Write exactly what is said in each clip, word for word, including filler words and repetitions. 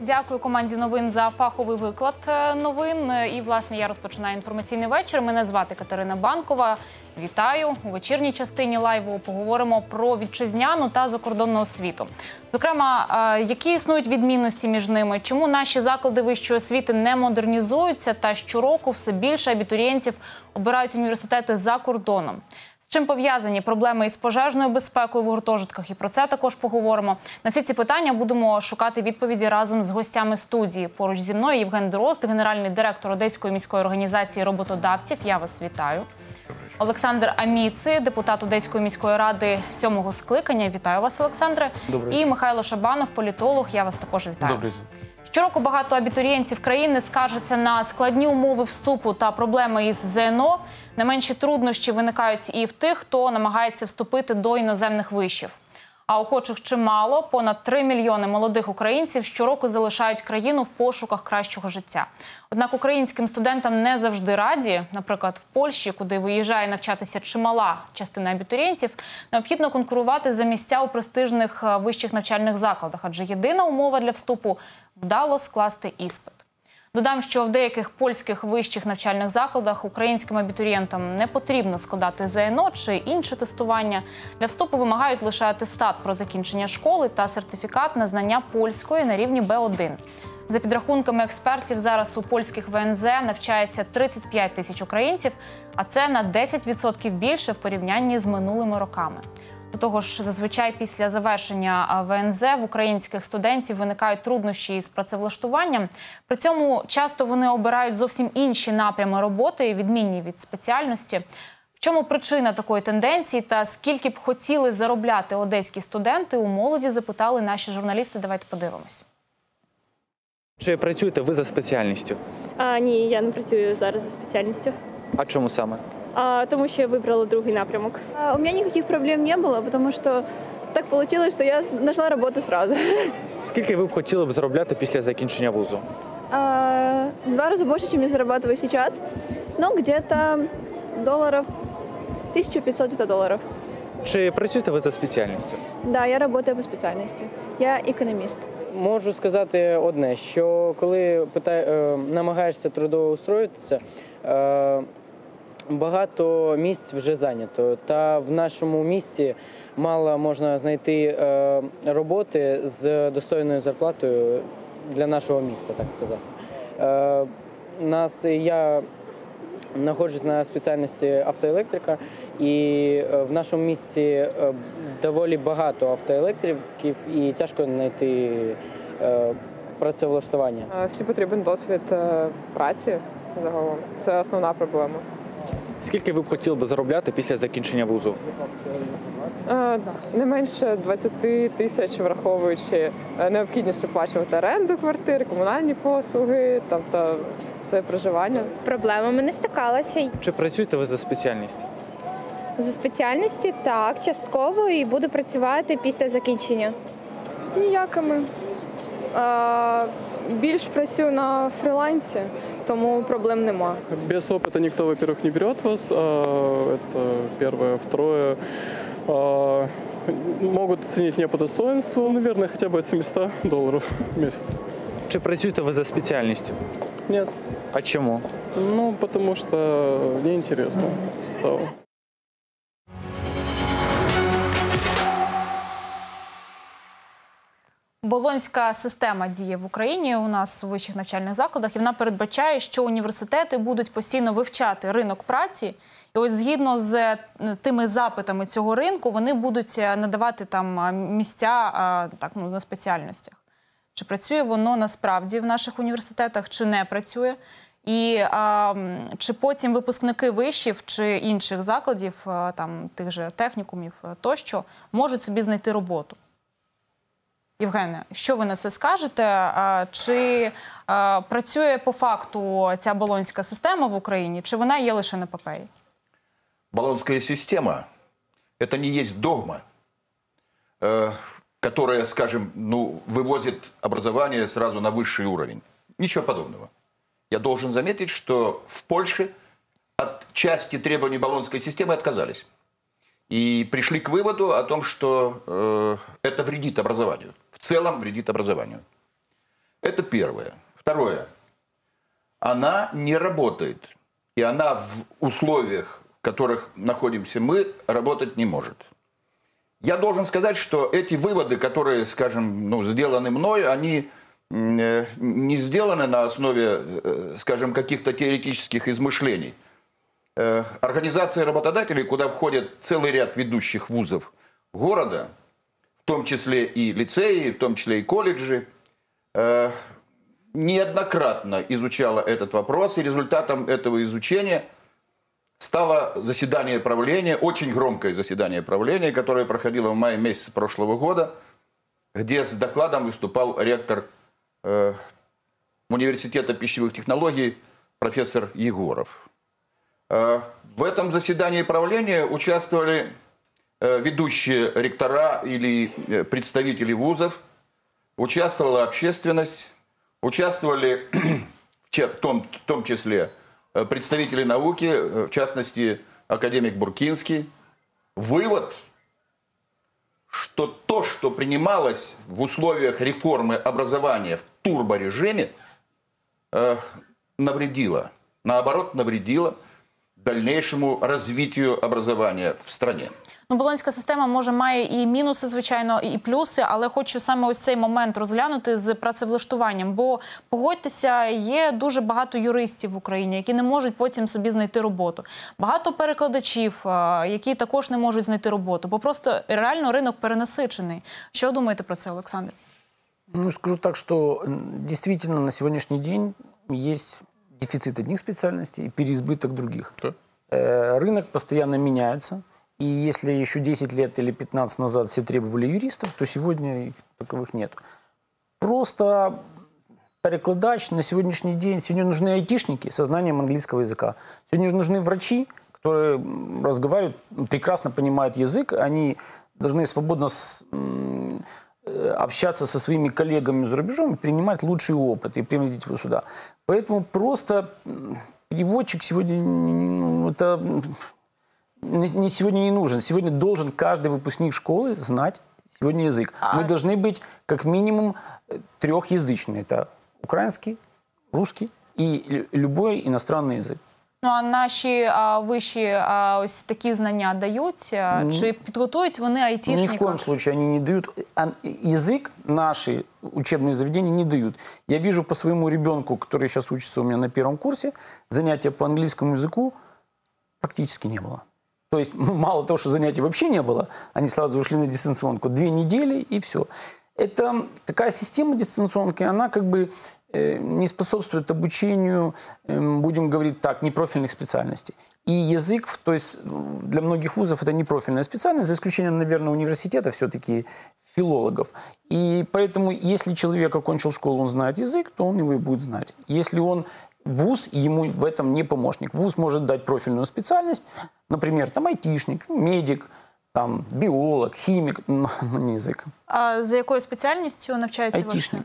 Дякую команді новин за фаховий виклад новин. І, власне, я розпочинаю інформаційний вечір. Мене звати Катерина Банкова. Вітаю. У вечірній частині лайву поговоримо про вітчизняну та закордонну освіту. Зокрема, які існують відмінності між ними, чому наші заклади вищої освіти не модернізуються та щороку все більше абітурієнтів обирають університети за кордоном. З чим пов'язані проблеми із пожежною безпекою в гуртожитках? І про це також поговоримо. На всі ці питання будемо шукати відповіді разом з гостями студії. Поруч зі мною Євген Дрозд, генеральний директор Одеської міської організації роботодавців. Я вас вітаю. Олександр Аміци, депутат Одеської міської ради сьомого скликання. Вітаю вас, Олександре. І Михайло Шабанов, політолог. Я вас також вітаю. Добрий день. Щороку багато абітурієнтів країни скаржаться на складні умови вступу та проблеми із ЗНО. Не менші труднощі виникають і в тих, хто намагається вступити до іноземних вишів. А охочих чимало, понад три мільйони молодих українців щороку залишають країну в пошуках кращого життя. Однак українським студентам не завжди раді. Наприклад, в Польщі, куди виїжджає навчатися чимала частина абітурієнтів, необхідно конкурувати за місця у престижних вищих навчальних закладах, адже єдина умова для вступу – вдало скласти іспит. Додам, що в деяких польських вищих навчальних закладах українським абітурієнтам не потрібно складати ЗНО чи інше тестування. Для вступу вимагають лише атестат про закінчення школи та сертифікат на знання польської на рівні Б один. За підрахунками експертів, зараз у польських ВНЗ навчається тридцять п'ять тисяч українців, а це на десять відсотків більше в порівнянні з минулими роками. До того ж, зазвичай після завершення ВНЗ в українських студентів виникають труднощі із працевлаштуванням. При цьому часто вони обирають зовсім інші напрями роботи, відмінні від спеціальності. В чому причина такої тенденції та скільки б хотіли заробляти одеські студенти, у молоді запитали наші журналісти. Давайте подивимось. Чи працюєте ви за спеціальністю? А, ні, я не працюю зараз за спеціальністю. А чому саме? Тому що я вибрала другий напрямок. У мене ніяких проблем не було, тому що так вийшло, що я знайшла роботу одразу. Скільки ви б хотіли б заробляти після закінчення вузу? Два рази більше, ніж я заробляю зараз. Ну, десь доларів тисяча п'ятсот доларів. Чи працюєте ви за спеціальністю? Так, я працюю по спеціальності. Я економіст. Можу сказати одне, що коли намагаєшся трудоустроїтися, багато місць вже зайнято, та в нашому місті мало можна знайти роботи з достойною зарплатою для нашого міста, так сказати. Нас, я знаходжусь на спеціальності автоелектрика, і в нашому місті доволі багато автоелектриків, і тяжко знайти працевлаштування. Всі потрібен досвід праці загалом. Це основна проблема. Скільки ви б хотіли заробляти після закінчення вузу? Не менше двадцяти тисяч, враховуючи необхідніше оплачувати оренду квартири, комунальні послуги, тобто своє проживання. З проблемами не стикалася. Чи працюєте ви за спеціальністю? За спеціальністю, так, частково, і буду працювати після закінчення. З ніякими. Більш працюю на фрілансі, тому проблем нема. Без опыта никто, во-первых, не берет вас. Это первое. Второе. Могут оценить не по достоинству. Наверное, хотя бы от семисот долларов в месяц. Чи працюєте ви за спеціальністю? Нет. А чему? Ну, потому что неинтересно стало. Болонська система діє в Україні у нас у вищих навчальних закладах, і вона передбачає, що університети будуть постійно вивчати ринок праці. І ось згідно з тими запитами цього ринку вони будуть надавати там місця так, ну, на спеціальностях. Чи працює воно насправді в наших університетах, чи не працює? І а, чи потім випускники вишів чи інших закладів, там, тих же технікумів тощо, можуть собі знайти роботу? Євгене, що ви на це скажете? Чи працює по факту ця болонська система в Україні, чи вона є лише на папері? Болонська система – це не є догма, яка, скажімо, вивозить образування одразу на вищий рівень. Нічого подобного. Я должен заметить, що в Польщі від частини требований болонської системи відказались. И пришли к выводу о том, что э, это вредит образованию. В целом вредит образованию. Это первое. Второе. Она не работает. И она в условиях, в которых находимся мы, работать не может. Я должен сказать, что эти выводы, которые, скажем, ну, сделаны мною, они э, не сделаны на основе, э, скажем, каких-то теоретических измышлений. Э, организация работодателей, куда входит целый ряд ведущих вузов города, в том числе и лицеи, в том числе и колледжи, э, неоднократно изучала этот вопрос, и результатом этого изучения стало заседание правления, очень громкое заседание правления, которое проходило в мае месяце прошлого года, где с докладом выступал ректор э, Университета пищевых технологий профессор Егоров. Э, в этом заседании правления участвовали э, ведущие ректора или э, представители вузов, участвовала общественность, участвовали в том, в том числе представители науки, в частности, академик Буркинский. Вывод, что то, что принималось в условиях реформы образования в турборежиме, навредило, наоборот, навредило дальнейшему развитию образования в стране. Ну, Болонська система, може, має і мінуси, звичайно, і плюси, але хочу саме ось цей момент розглянути з працевлаштуванням. Бо, погодьтеся, є дуже багато юристів в Україні, які не можуть потім собі знайти роботу. Багато перекладачів, які також не можуть знайти роботу, бо просто реально ринок перенасичений. Що думаєте про це, Олександр? Ну, скажу так, що дійсно на сьогоднішній день є дефіцит одних спеціальностей і переизбиток других. Ринок постійно міняється. И если еще десять лет или пятнадцать назад все требовали юристов, то сегодня таковых нет. Просто перекладач на сегодняшний день. Сегодня нужны айтишники со знанием английского языка. Сегодня нужны врачи, которые разговаривают, прекрасно понимают язык. Они должны свободно с, общаться со своими коллегами за рубежом, принимать лучший опыт и приводить его сюда. Поэтому просто переводчик сегодня... это не сегодня не нужен. Сегодня должен каждый выпускник школы знать сегодня язык. Мы должны быть как минимум трехязычны. Это украинский, русский и любой иностранный язык. Ну, а наші а, вищі а, ось такі знання дають? А, ну, чи підготують вони айтішників? Ні в коєм случае вони не дають. А, язик наші учебні заведення не дають. Я вижу по своєму ребенку, який зараз учиться у мене на першому курсі, заняття по англійському язику практично не було. То есть мало того, что занятий вообще не было, они сразу ушли на дистанционку. Две недели и все. Это такая система дистанционки, она как бы э, не способствует обучению, э, будем говорить так, непрофильных специальностей. И язык, то есть для многих вузов это непрофильная специальность, за исключением, наверное, университета все-таки филологов. И поэтому, если человек окончил школу, он знает язык, то он его и будет знать. Если он... вуз ему в этом не помощник. Вуз может дать профильную специальность, например, там айтишник, медик, там биолог, химик, но не язык. А за какой специальностью навчається ваш сын?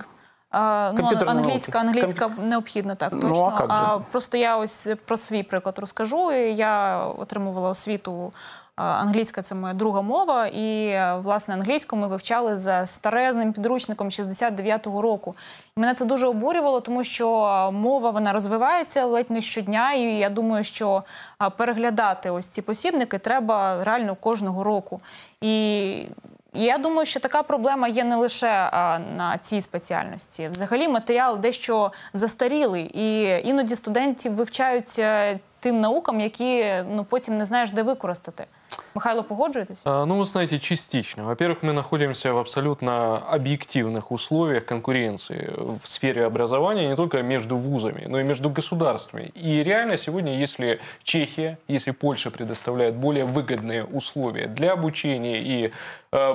А, ну, англійська, англійська Комп... необхідна, так, точно. Ну, а а, просто я ось про свій приклад розкажу. Я отримувала освіту, англійська – це моя друга мова, і, власне, англійську ми вивчали за старезним підручником шістдесят дев'ятого року. І мене це дуже обурювало, тому що мова, вона розвивається ледь не щодня, і я думаю, що переглядати ось ці посібники треба реально кожного року. І... І я думаю, що така проблема є не лише а, на цій спеціальності. Взагалі матеріал дещо застарілий, і іноді студентів вивчають тим наукам, які ну, потім не знаєш, де використати. Михайло, погоджуєтесь? Ну, вы знаете, частично. Во-первых, мы находимся в абсолютно объективных условиях конкуренции в сфере образования не только между вузами, но и между государствами. И реально сегодня, если Чехия, если Польша предоставляет более выгодные условия для обучения и,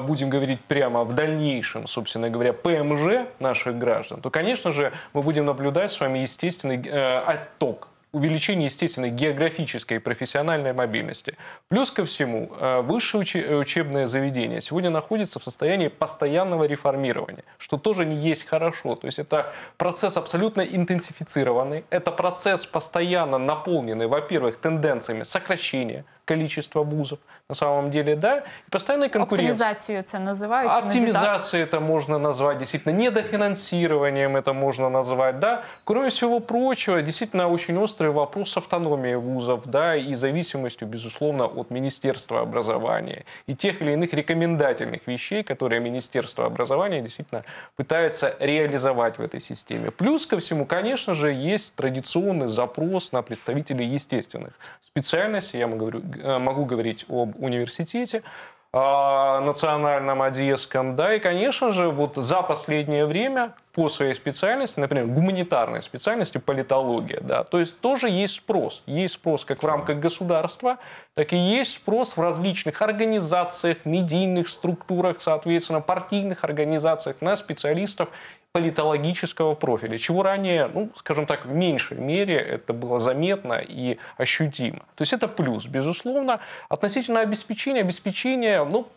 будем говорить прямо, в дальнейшем, собственно говоря, ПМЖ наших граждан, то, конечно же, мы будем наблюдать с вами естественный отток. Увеличение, естественно, географической и профессиональной мобильности. Плюс ко всему, высшее учебное заведение сегодня находится в состоянии постоянного реформирования, что тоже не есть хорошо. То есть это процесс абсолютно интенсифицированный, это процесс постоянно наполненный, во-первых, тенденциями сокращения количество вузов, на самом деле, да, и постоянная конкуренция. Оптимизацию это называют? Оптимизацию это можно назвать, действительно, недофинансированием это можно назвать, да. Кроме всего прочего, действительно, очень острый вопрос автономии вузов, да, и зависимостью, безусловно, от Министерства образования и тех или иных рекомендательных вещей, которые Министерство образования действительно пытается реализовать в этой системе. Плюс ко всему, конечно же, есть традиционный запрос на представителей естественных специальностей. Я могу, могу говорить об университете национальном, одесском, да, и, конечно же, вот за последнее время по своей специальности, например, гуманитарной специальности политология, да, то есть тоже есть спрос, есть спрос как в рамках государства, так и есть спрос в различных организациях, медийных структурах, соответственно, партийных организациях на специалистов политологического профиля, чего ранее, ну, скажем так, в меньшей мере это было заметно и ощутимо. То есть это плюс, безусловно. Относительно обеспечения, обеспечения, ну,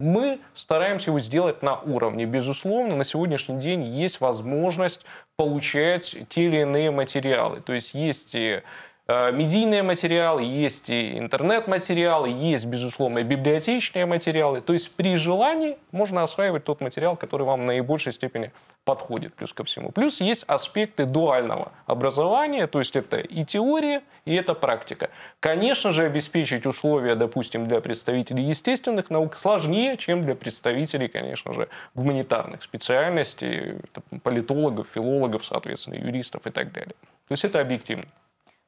мы стараемся его сделать на уровне. Безусловно, на сегодняшний день есть возможность получать те или иные материалы. То есть есть и медийные материалы, есть и интернет-материалы, есть, безусловно, и библиотечные материалы. То есть при желании можно осваивать тот материал, который вам в наибольшей степени подходит, плюс ко всему. Плюс есть аспекты дуального образования, то есть это и теория, и это практика. Конечно же, обеспечить условия, допустим, для представителей естественных наук сложнее, чем для представителей, конечно же, гуманитарных специальностей, политологов, филологов, соответственно, юристов и так далее. То есть это объективно.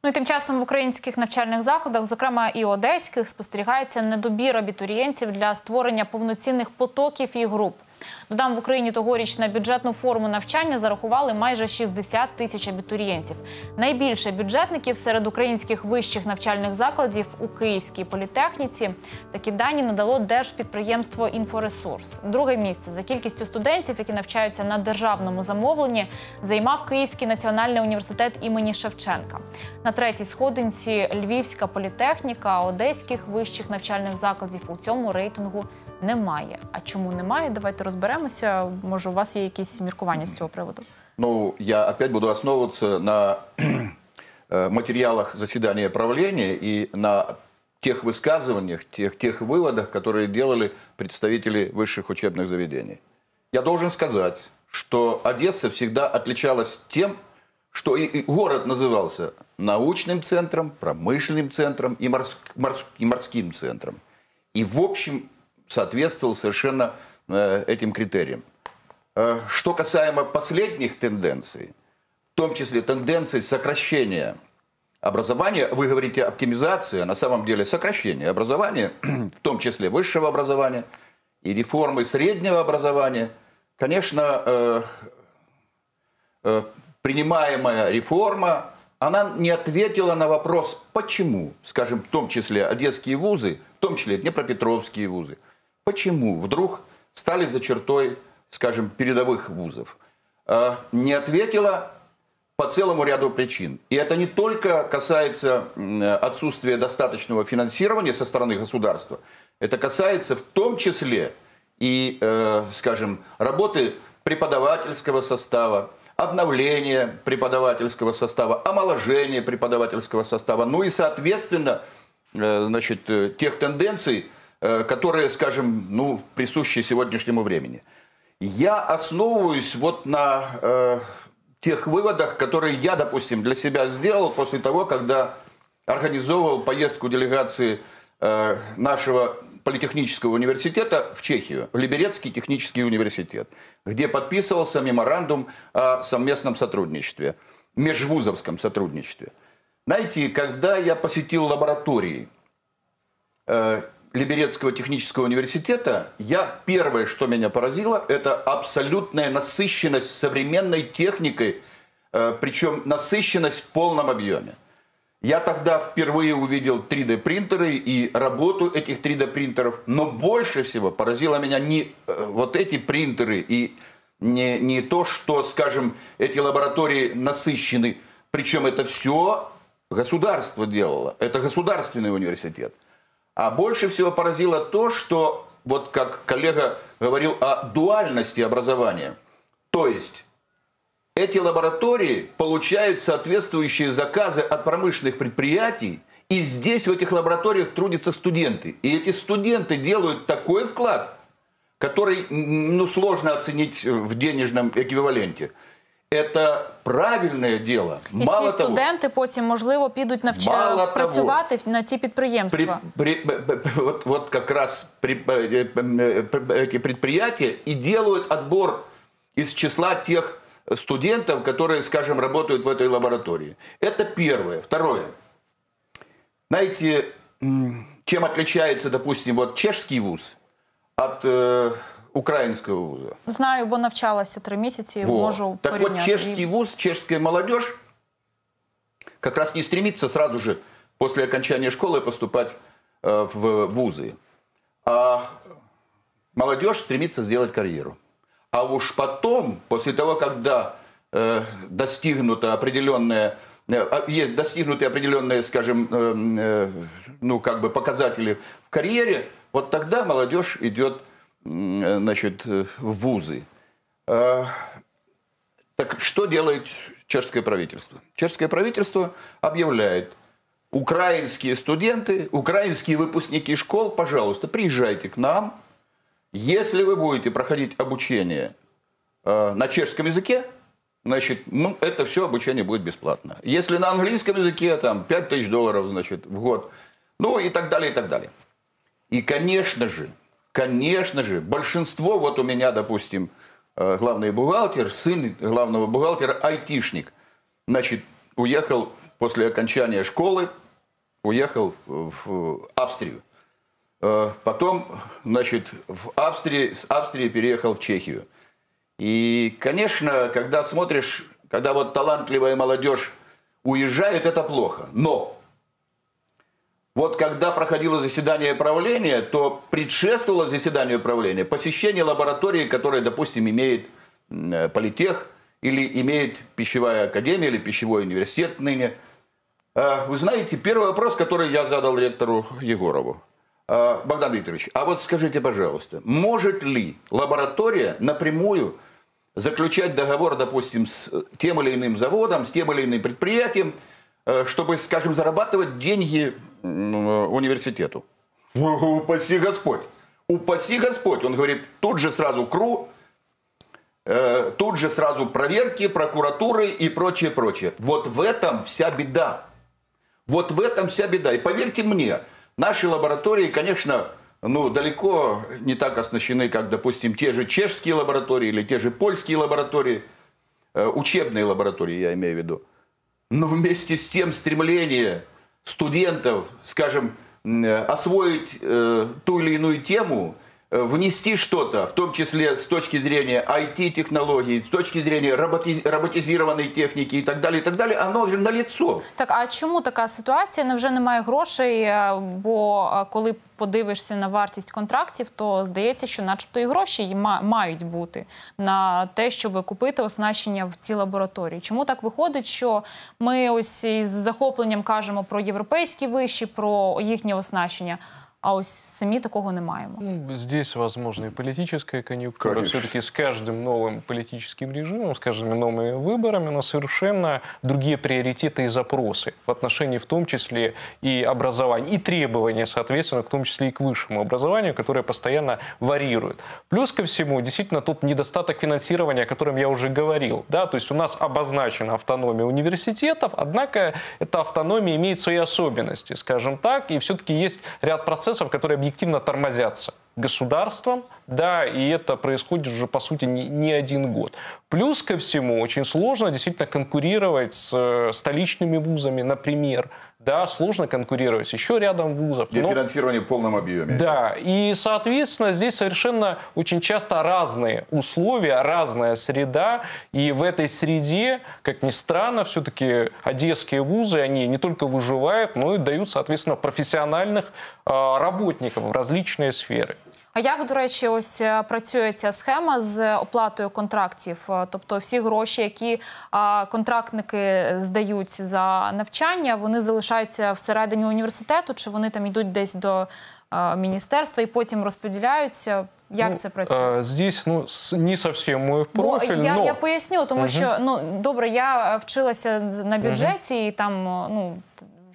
Ну і тим часом в українських навчальних закладах, зокрема і одеських, спостерігається недобір абітурієнтів для створення повноцінних потоків і груп. Додам, в Україні тогоріч на бюджетну форму навчання зарахували майже шістдесят тисяч абітурієнтів. Найбільше бюджетників серед українських вищих навчальних закладів у Київській політехніці. Такі дані надало Держпідприємство «Інфоресурс». Друге місце за кількістю студентів, які навчаються на державному замовленні, займав Київський національний університет імені Шевченка. На третій сходинці Львівська політехніка, а одеських вищих навчальних закладів у цьому рейтингу немає. А чому немає? Давайте розберемося. Може, у вас є якісь міркування з цього приводу? Ну, я опять буду основываться на материалах заседания правления и на тех высказываниях, тех, тех выводах, которые делали представители высших учебных заведений. Я должен сказать, что Одесса всегда отличалась тем, что и город назывался научным центром, промышленным центром и, морск, морск, и морским центром. И в общем соответствовал совершенно этим критериям. Что касаемо последних тенденций, в том числе тенденций сокращения образования, вы говорите оптимизация, на самом деле сокращение образования, в том числе высшего образования и реформы среднего образования, конечно, принимаемая реформа, она не ответила на вопрос, почему, скажем, в том числе одесские вузы, в том числе днепропетровские вузы, почему вдруг стали за чертой, скажем, передовых вузов, не ответила по целому ряду причин. И это не только касается отсутствия достаточного финансирования со стороны государства, это касается в том числе и, скажем, работы преподавательского состава, обновления преподавательского состава, омоложения преподавательского состава, ну и, соответственно, значит, тех тенденций, которые, скажем, ну, присущи сегодняшнему времени. Я основываюсь вот на э, тех выводах, которые я, допустим, для себя сделал после того, когда организовывал поездку делегации э, нашего политехнического университета в Чехию, в Либерецкий технический университет, где подписывался меморандум о совместном сотрудничестве, межвузовском сотрудничестве. Знаете, когда я посетил лаборатории э, Либерецкого технического университета, я первое, что меня поразило, это абсолютная насыщенность современной техникой, причем насыщенность в полном объеме. Я тогда впервые увидел три дэ принтеры и работу этих три дэ принтеров, но больше всего поразило меня не вот эти принтеры и не, не то, что, скажем, эти лаборатории насыщены, причем это все государство делало, это государственный университет. А больше всего поразило то, что, вот как коллега говорил о дуальности образования, то есть эти лаборатории получают соответствующие заказы от промышленных предприятий И здесь, в этих лабораториях, трудятся студенты. И эти студенты делают такой вклад, который, ну, сложно оценить в денежном эквиваленте. Это правильное дело. І Мало ці того, студенти потім, можливо, підуть навчати працювати того, на ті підприємства. При, при, вот, вот как раз при, при, при, эти предприятия и делают отбор из числа тех студентов, которые, скажем, работают в этой лаборатории. Это первое. Второе. Знаете, чем отличается, допустим, вот чешский вуз от э, украинского вуза? Знаю, бо навчалася три месяца и можу так порівняти. Вот чешский вуз, чешская молодежь как раз не стремится сразу же после окончания школы поступать э, в вузы. А молодежь стремится сделать карьеру. А уж потом, после того, когда э, достигнута определенная... Есть достигнутые определенные, скажем, э, ну, как бы показатели в карьере, вот тогда молодежь идет, значит, в вузы. Э, так что делает чешское правительство? Чешское правительство объявляет: украинские студенты, украинские выпускники школ, пожалуйста, приезжайте к нам. Если вы будете проходить обучение э, на чешском языке, значит, ну, это все обучение будет бесплатно. Если на английском языке, там, пять тысяч долларов, значит, в год. Ну, и так далее, и так далее. И, конечно же, конечно же, большинство, вот у меня, допустим, главный бухгалтер, сын главного бухгалтера, айтишник, значит, уехал после окончания школы, уехал в Австрию. Потом, значит, в Австрии, с Австрии переехал в Чехию. И, конечно, когда смотришь, когда вот талантливая молодежь уезжает, это плохо. Но вот когда проходило заседание правления, то предшествовало заседанию правления посещение лаборатории, которая, допустим, имеет политех или имеет пищевая академия или пищевой университет ныне. Вы знаете, первый вопрос, который я задал ректору Егорову: Богдан Викторович, а вот скажите, пожалуйста, может ли лаборатория напрямую заключать договор, допустим, с тем или иным заводом, с тем или иным предприятием, чтобы, скажем, зарабатывать деньги университету? Упаси Господь! Упаси Господь! Он говорит, тут же сразу КРУ, тут же сразу проверки, прокуратуры и прочее, прочее. Вот в этом вся беда. Вот в этом вся беда. И поверьте мне, наши лаборатории, конечно, ну, далеко не так оснащены, как, допустим, те же чешские лаборатории или те же польские лаборатории, учебные лаборатории, я имею в виду. Но вместе с тем стремление студентов, скажем, освоить э, ту или иную тему, внести что-то, в том числе с точки зрения ай ти технологий, с точки зрения роботизированной техники и так далее, и так далее, оно же налицо. Так, а чому така ситуація? Невже немає грошей? Бо коли подивишся на вартість контрактів, то здається, що начебто і гроші мають бути на те, щоб купити оснащення в цій лабораторії. Чому так виходить, що ми ось із захопленням кажемо про європейські виші, про їхнє оснащення, а ось самі такого не маємо? Здесь возможна і політична кон'юнктура. Все-таки з кожним новим політичним режимом, з кожними новими виборами у нас совершенно другие приоритеты и запросы в отношении в том числе и образования, и требования, соответственно, в том числе и к высшему образованию, которое постоянно варьирует. Плюс ко всему, действительно, тут недостаток финансирования, о котором я уже говорил. Да? То есть у нас обозначена автономия университетов, однако эта автономия имеет свои особенности, скажем так, и все-таки есть ряд процессов, которые объективно тормозятся государством, да, и это происходит уже, по сути, не, не один год. Плюс ко всему, очень сложно действительно конкурировать с э, столичными вузами, например, да, сложно конкурировать с еще рядом вузов. Для но... финансирования в полном объеме. Да, и, соответственно, здесь совершенно очень часто разные условия, разная среда, и в этой среде, как ни странно, все-таки одесские вузы, они не только выживают, но и дают, соответственно, профессиональных э, работников в различные сферы. А як, до речі, ось працює ця схема з оплатою контрактів? Тобто всі гроші, які контрактники здають за навчання, вони залишаються всередині університету, чи вони там йдуть десь до міністерства і потім розподіляються? Як ну, це працює? Здесь, ну, не совсем мой профіль, ну, я, но... я поясню, тому угу. що, ну, добре, я вчилася на бюджеті, угу. і там, ну...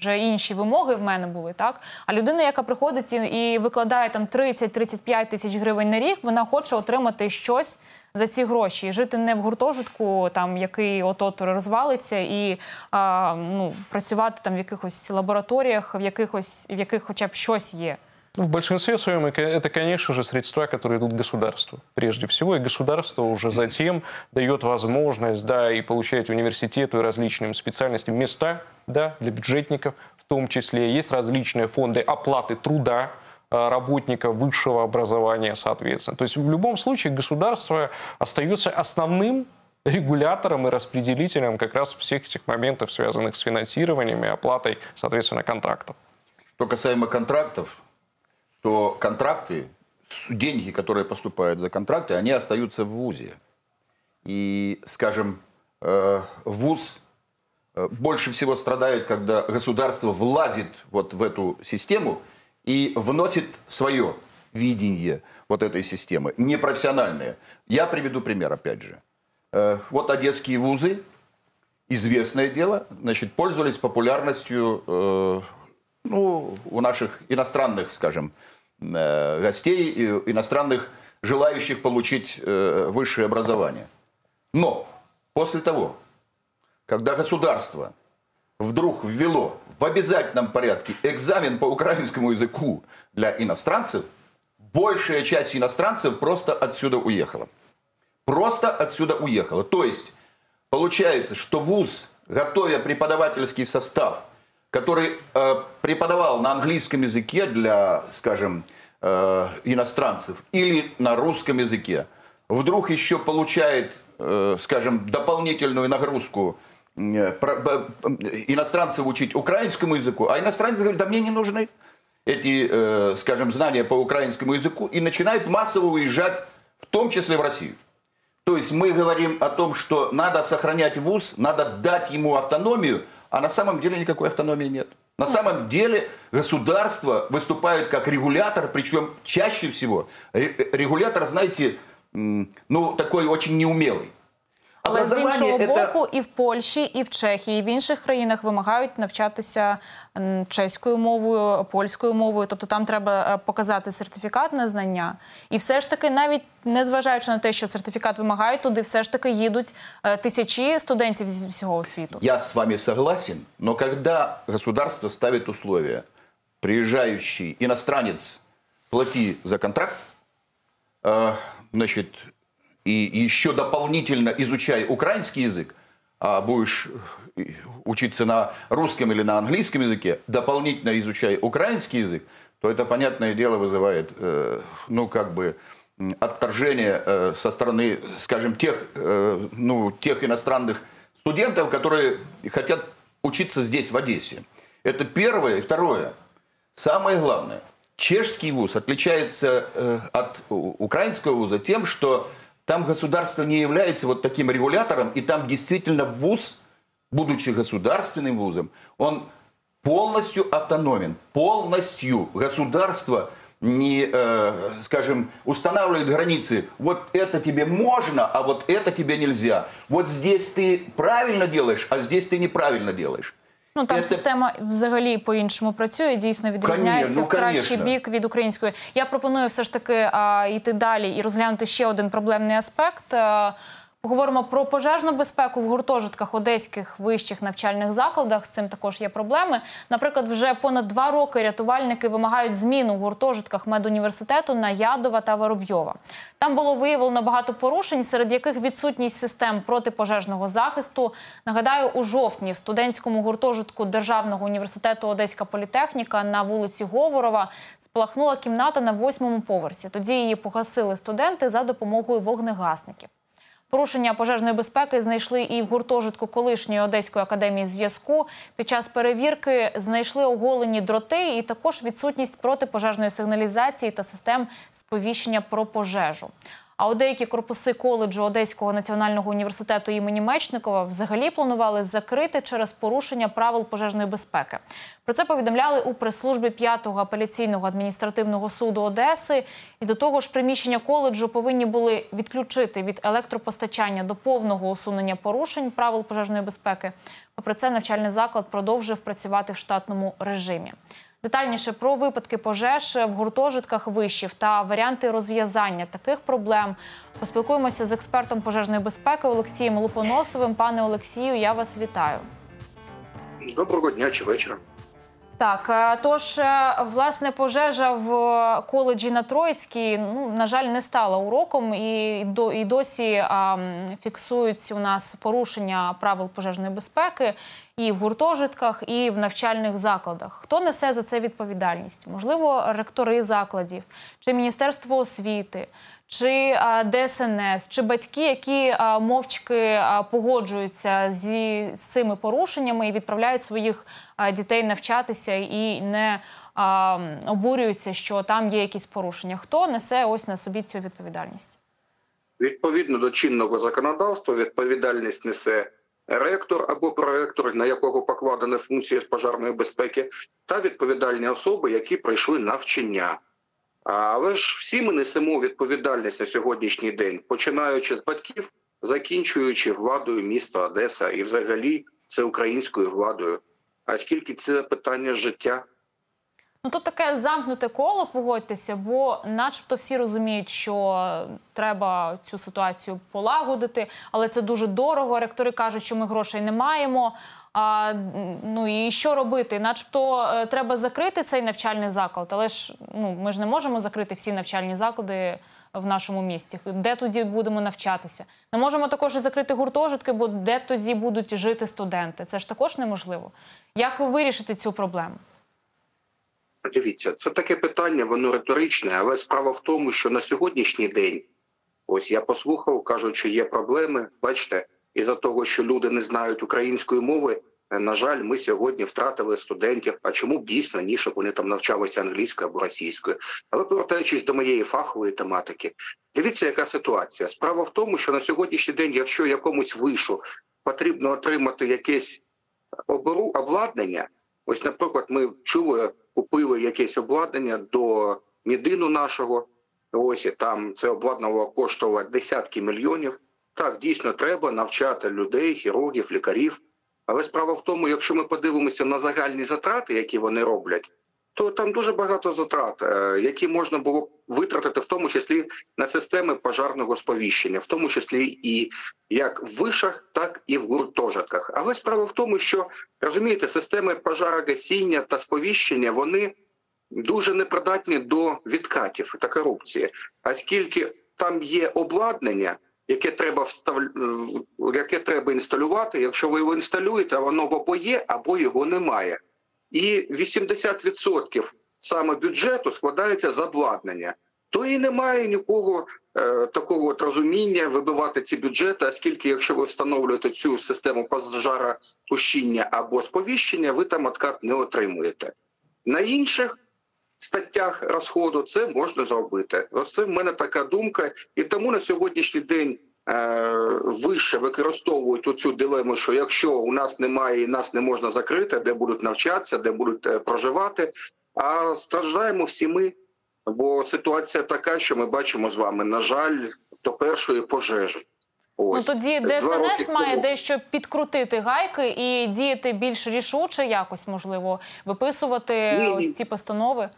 вже інші вимоги в мене були, так? А людина, яка приходить і викладає там тридцять-тридцять п'ять тисяч гривень на рік, вона хоче отримати щось за ці гроші. І жити не в гуртожитку, там, який от-от розвалиться, і а, ну, працювати там в якихось лабораторіях, в, якихось, в яких хоча б щось є. В большинстве своем это, конечно же, средства, которые идут государству, прежде всего. И государство уже затем дает возможность, да, и получать университету и различным специальностям места, да, для бюджетников в том числе. Есть различные фонды оплаты труда работника высшего образования, соответственно. То есть в любом случае государство остается основным регулятором и распределителем как раз всех этих моментов, связанных с финансированием и оплатой, соответственно, контрактов. Что касаемо контрактов, то контракты, деньги, которые поступают за контракты, они остаются в вузе. И, скажем, вуз больше всего страдает, когда государство влазит вот в эту систему и вносит свое видение вот этой системы, непрофессиональное. Я приведу пример, опять же. Вот одесские вузы, известное дело, значит, пользовались популярностью... Ну, у наших иностранных, скажем, гостей, иностранных, желающих получить высшее образование. Но после того, когда государство вдруг ввело в обязательном порядке экзамен по украинскому языку для иностранцев, большая часть иностранцев просто отсюда уехала. Просто отсюда уехала. То есть, получается, что вуз, готовя преподавательский состав, который э, преподавал на английском языке для, скажем, э, иностранцев или на русском языке, вдруг еще получает, э, скажем, дополнительную нагрузку э, про, э, иностранцев учить украинскому языку, а иностранцы говорят, да мне не нужны эти, э, скажем, знания по украинскому языку, и начинают массово уезжать, в том числе в Россию. То есть мы говорим о том, что надо сохранять вуз, надо дать ему автономию, а на самом деле никакой автономии нет. На самом деле государство выступает как регулятор, причем чаще всего регулятор, знаете, ну такой очень неумелый. Але з іншого боку, і в Польщі, і в Чехії, і в інших країнах вимагають навчатися чеською мовою, польською мовою. Тобто там треба показати сертифікат на знання. І все ж таки, навіть незважаючи на те, що сертифікат вимагають, туди все ж таки їдуть тисячі студентів з всього світу. Я з вами согласен, но когда государство ставит условия, приезжающий иностранец плати за контракт, значит... и еще дополнительно изучай украинский язык, а будешь учиться на русском или на английском языке, дополнительно изучай украинский язык, то это, понятное дело, вызывает, ну, как бы, отторжение со стороны, скажем, тех, ну, тех иностранных студентов, которые хотят учиться здесь, в Одессе. Это первое. И второе. Самое главное. Чешский вуз отличается от украинского вуза тем, что... Там государство не является вот таким регулятором, и там действительно вуз, будучи государственным вузом, он полностью автономен, полностью. Государство не, э, скажем, устанавливает границы. Вот это тебе можно, а вот это тебе нельзя. Вот здесь ты правильно делаешь, а здесь ты неправильно делаешь. Ну, там система взагалі по-іншому працює, дійсно відрізняється в кращий бік від української. Я пропоную все ж таки а, йти далі і розглянути ще один проблемний аспект. А, поговоримо про пожежну безпеку в гуртожитках одеських вищих навчальних закладах. З цим також є проблеми. Наприклад, вже понад два роки рятувальники вимагають зміну в гуртожитках медуніверситету на Ядова та Воробйова. Там було виявлено багато порушень, серед яких відсутність систем протипожежного захисту. Нагадаю, у жовтні в студентському гуртожитку Державного університету Одеська політехніка на вулиці Говорова спалахнула кімната на восьмому поверсі. Тоді її погасили студенти за допомогою вогнегасників. Порушення пожежної безпеки знайшли і в гуртожитку колишньої Одеської академії зв'язку. Під час перевірки знайшли оголені дроти і також відсутність протипожежної сигналізації та систем сповіщення про пожежу. А у деякі корпуси коледжу Одеського національного університету імені Мечникова взагалі планували закрити через порушення правил пожежної безпеки. Про це повідомляли у прес-службі п'ятого апеляційного адміністративного суду Одеси. І до того ж, приміщення коледжу повинні були відключити від електропостачання до повного усунення порушень правил пожежної безпеки. Попри це, навчальний заклад продовжив працювати в штатному режимі. Детальніше про випадки пожеж в гуртожитках вишів та варіанти розв'язання таких проблем поспілкуємося з експертом пожежної безпеки Олексієм Лупоносовим. Пане Олексію, я вас вітаю. Доброго дня чи вечора. Так, тож, власне, пожежа в коледжі на Троїцькій, ну, на жаль, не стала уроком і, до, і досі а, фіксують у нас порушення правил пожежної безпеки і в гуртожитках, і в навчальних закладах. Хто несе за це відповідальність? Можливо, ректори закладів, чи Міністерство освіти, чи Д С Н С, чи батьки, які мовчки погоджуються зі, з цими порушеннями і відправляють своїх дітей навчатися і не а, обурюються, що там є якісь порушення. Хто несе ось на собі цю відповідальність? Відповідно до чинного законодавства відповідальність несе ректор або проректор, на якого покладена функція з пожежної безпеки, та відповідальні особи, які пройшли навчання. Але ж всі ми несемо відповідальність на сьогоднішній день, починаючи з батьків, закінчуючи владою міста Одеса і взагалі це українською владою. А скільки це питання життя? Ну, тут таке замкнуте коло, погодьтеся, бо начебто всі розуміють, що треба цю ситуацію полагодити, але це дуже дорого, ректори кажуть, що ми грошей не маємо. А, ну і що робити? Начебто треба закрити цей навчальний заклад, але ж ну, ми ж не можемо закрити всі навчальні заклади в нашому місті. Де тоді будемо навчатися? Не можемо також і закрити гуртожитки, бо де тоді будуть жити студенти? Це ж також неможливо. Як вирішити цю проблему? Дивіться, це таке питання, воно риторичне, але справа в тому, що на сьогоднішній день, ось я послухав, кажуть, що є проблеми, бачите, із-за того, що люди не знають української мови, на жаль, ми сьогодні втратили студентів, а чому б дійсно ні, щоб вони там навчалися англійською або російською. Але повертаючись до моєї фахової тематики, дивіться, яка ситуація. Справа в тому, що на сьогоднішній день, якщо якомусь вишу потрібно отримати якесь обору, обладнання, ось, наприклад, ми чули, купили якесь обладнання до Мідину нашого, ось там це обладнання коштувало десятки мільйонів. Так, дійсно, треба навчати людей, хірургів, лікарів. Але справа в тому, якщо ми подивимося на загальні затрати, які вони роблять, то там дуже багато затрат, які можна було витратити, в тому числі на системи пожежного сповіщення, в тому числі і як в вишах, так і в гуртожитках. Але справа в тому, що, розумієте, системи пожарогасіння та сповіщення, вони дуже непридатні до відкатів та корупції. А скільки там є обладнання, яке треба встав... яке треба інсталювати, якщо ви його інсталюєте, воно або є, або його немає. І вісімдесят відсотків саме бюджету складається з обладнання. То і немає нікого е, такого от розуміння вибивати ці бюджети, оскільки якщо ви встановлюєте цю систему пожаротушіння або сповіщення, ви там відкат не отримуєте. На інших статтях розходу це можна зробити. Ось це в мене така думка. І тому на сьогоднішній день е, вище використовують оцю дилему, що якщо у нас немає і нас не можна закрити, де будуть навчатися, де будуть е, проживати. А страждаємо всі ми, бо ситуація така, що ми бачимо з вами, на жаль, до першої пожежі. Ось. Ну, тоді Д С Н С має дещо підкрутити гайки і діяти більш рішуче якось, можливо, виписувати ні, ось ці постанови?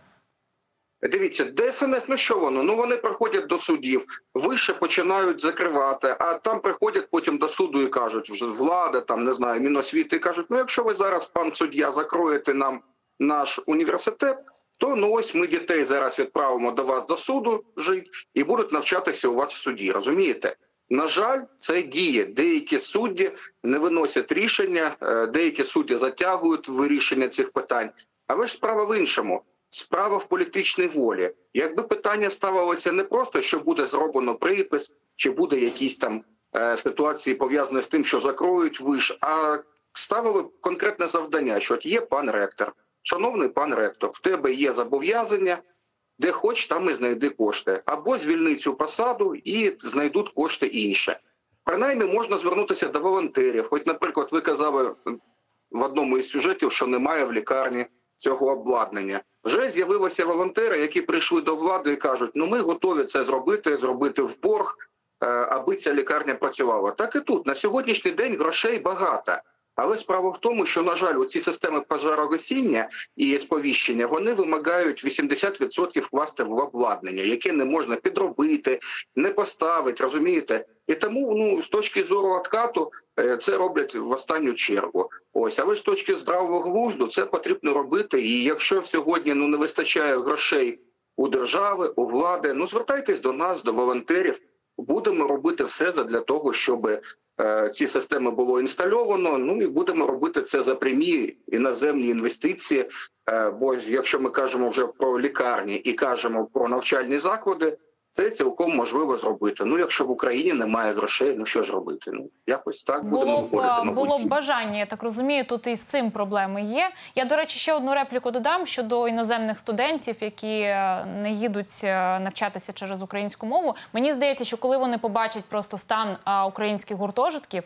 Дивіться, Д С Н С, ну що воно? Ну вони приходять до судів, вище починають закривати, а там приходять потім до суду і кажуть, вже влада, там, не знаю, Міносвіти, і кажуть, ну якщо ви зараз, пан суддя, закроєте нам наш університет, то ну ось ми дітей зараз відправимо до вас до суду жити і будуть навчатися у вас в суді, розумієте? На жаль, це діє. Деякі судді не виносять рішення, деякі судді затягують вирішення цих питань. Але ж справа в іншому. Справа в політичній волі. Якби питання ставилося не просто, що буде зроблено припис, чи буде якісь там е, ситуації пов'язані з тим, що закроють виш, а ставили конкретне завдання, що от є пан ректор. Шановний пан ректор, в тебе є зобов'язання Де хоч, там і знайди кошти. Або звільни цю посаду і знайдуть кошти інше. Принаймні, можна звернутися до волонтерів. Хоч, наприклад, ви казали в одному із сюжетів, що немає в лікарні цього обладнання. Вже з'явилися волонтери, які прийшли до влади і кажуть, ну ми готові це зробити, зробити в борг, аби ця лікарня працювала. Так і тут. На сьогоднішній день грошей багато. Але справа в тому, що, на жаль, ці системи пожарогасіння і сповіщення, вони вимагають вісімдесят відсотків вкласти в обладнання, яке не можна підробити, не поставити, розумієте? І тому, ну, з точки зору відкату, це роблять в останню чергу. Ось, але з точки здравого глузду це потрібно робити, і якщо сьогодні, ну, не вистачає грошей у держави, у влади, ну, звертайтесь до нас, до волонтерів, будемо робити все для того, щоб ці системи було інстальовано, ну і будемо робити це за прямі іноземні інвестиції, бо якщо ми кажемо вже про лікарні і кажемо про навчальні заклади, це цілком можливо зробити. Ну, якщо в Україні немає грошей, ну що ж робити? Ну, якось так будемо говорити, мабуть. Було б бажання, я так розумію, тут і з цим проблеми є. Я, до речі, ще одну репліку додам щодо іноземних студентів, які не їдуть навчатися через українську мову. Мені здається, що коли вони побачать просто стан українських гуртожитків,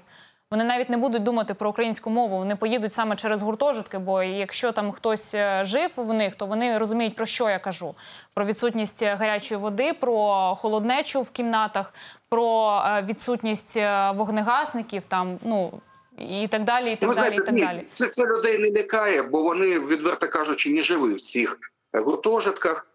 вони навіть не будуть думати про українську мову, вони поїдуть саме через гуртожитки, бо якщо там хтось жив в них, то вони розуміють, про що я кажу. Про відсутність гарячої води, про холоднечу в кімнатах, про відсутність вогнегасників, там, ну, і так далі, і так ну, далі, знаєте, і так ні, далі. Це, це людей не лякає, бо вони, відверто кажучи, не жили в цих гуртожитках.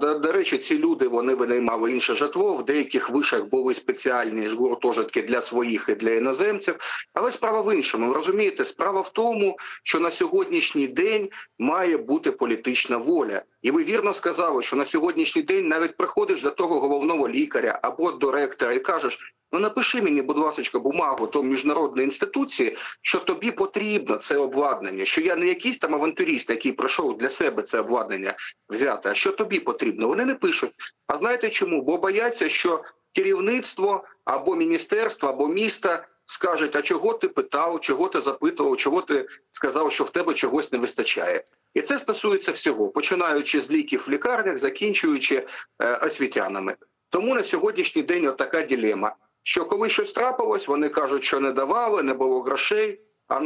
До, до речі, ці люди, вони винаймали інше житло, в деяких вишах були спеціальні гуртожитки для своїх і для іноземців, але справа в іншому, розумієте, справа в тому, що на сьогоднішній день має бути політична воля. І ви вірно сказали, що на сьогоднішній день навіть приходиш до того головного лікаря або до ректора і кажеш, ну напиши мені, будь ласка, бумагу до міжнародної інституції, що тобі потрібно це обладнання, що я не якийсь там авантюрист, який прийшов для себе це обладнання взяти, а що тобі потрібно. Вони не пишуть. А знаєте чому? Бо бояться, що керівництво або міністерство, або міста скажуть, а чого ти питав, чого ти запитував, чого ти сказав, що в тебе чогось не вистачає. І це стосується всього, починаючи з ліків в лікарнях, закінчуючи е, освітянами. Тому на сьогоднішній день отака дилема, що коли щось трапилось, вони кажуть, що не давали, не було грошей. А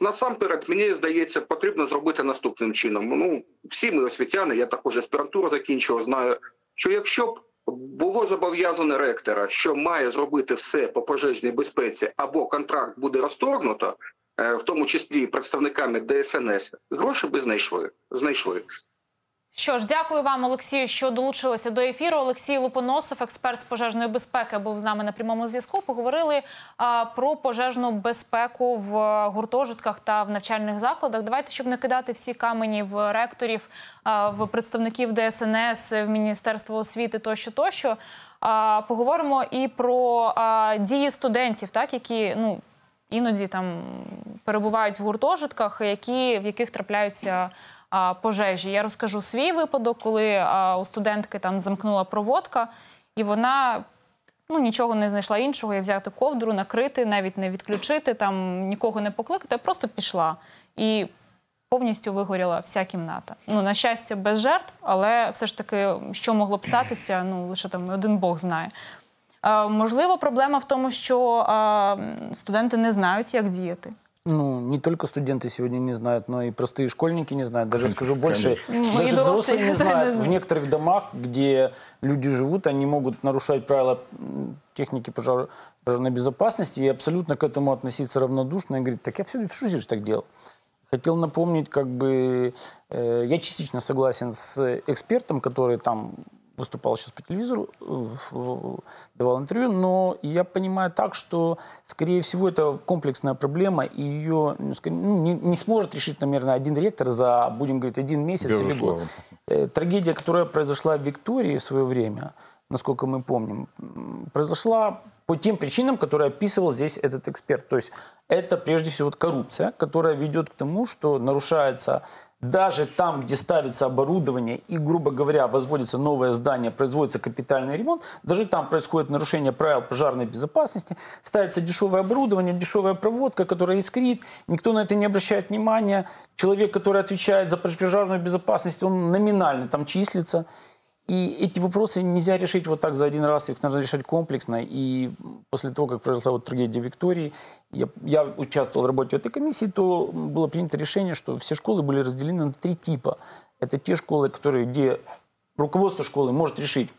насамперед, мені здається, потрібно зробити наступним чином. Ну, всі ми освітяни, я також аспірантуру закінчував, знаю, що якщо б було зобов'язано ректора, що має зробити все по пожежній безпеці, або контракт буде розторгнуто, в тому числі представниками Д С Н С, гроші би знайшли. знайшли. Що ж, дякую вам, Олексію, що долучилися до ефіру. Олексій Лупоносов, експерт з пожежної безпеки, був з нами на прямому зв'язку. Поговорили а, про пожежну безпеку в гуртожитках та в навчальних закладах. Давайте, щоб не кидати всі камені в ректорів, а, в представників Д С Н С, в Міністерство освіти тощо, тощо. А, поговоримо і про а, дії студентів, так, які... Ну, іноді там перебувають в гуртожитках, які, в яких трапляються а, пожежі. Я розкажу свій випадок, коли а, у студентки там замкнула проводка, і вона ну, нічого не знайшла іншого, як взяти ковдру, накрити, навіть не відключити, там, нікого не покликати, а просто пішла. І повністю вигоріла вся кімната. Ну, на щастя, без жертв, але все ж таки, що могло б статися, ну, лише там один Бог знає. Можливо, проблема в том, что э, студенты не знают, как действовать. Ну, не только студенты сегодня не знают, но и простые школьники не знают. Даже, скажу больше, даже взрослые не знают. В некоторых домах, где люди живут, они могут нарушать правила техники пожар... пожарной безопасности и абсолютно к этому относиться равнодушно. И говорит, так я все, что здесь так делал? Хотел напомнить, как бы, э, я частично согласен с экспертом, который там... выступал сейчас по телевизору, давал интервью, но я понимаю так, что, скорее всего, это комплексная проблема, и ее ну, не, не сможет решить, наверное, один ректор за, будем говорить, один месяц или год. Трагедия, которая произошла в Виктории в свое время, насколько мы помним, произошла по тем причинам, которые описывал здесь этот эксперт. То есть это, прежде всего, коррупция, которая ведет к тому, что нарушается Даже там, где ставится оборудование и, грубо говоря, возводится новое здание, производится капитальный ремонт, даже там происходит нарушение правил пожарной безопасности, ставится дешевое оборудование, дешевая проводка, которая искрит, никто на это не обращает внимания, человек, который отвечает за пожарную безопасность, он номинально там числится. И эти вопросы нельзя решить вот так за один раз, их нужно решать комплексно. И после того, как произошла вот трагедия Виктории, я, я участвовал в работе этой комиссии, то было принято решение, что все школы были разделены на три типа. Это те школы, которые, где руководство школы может решить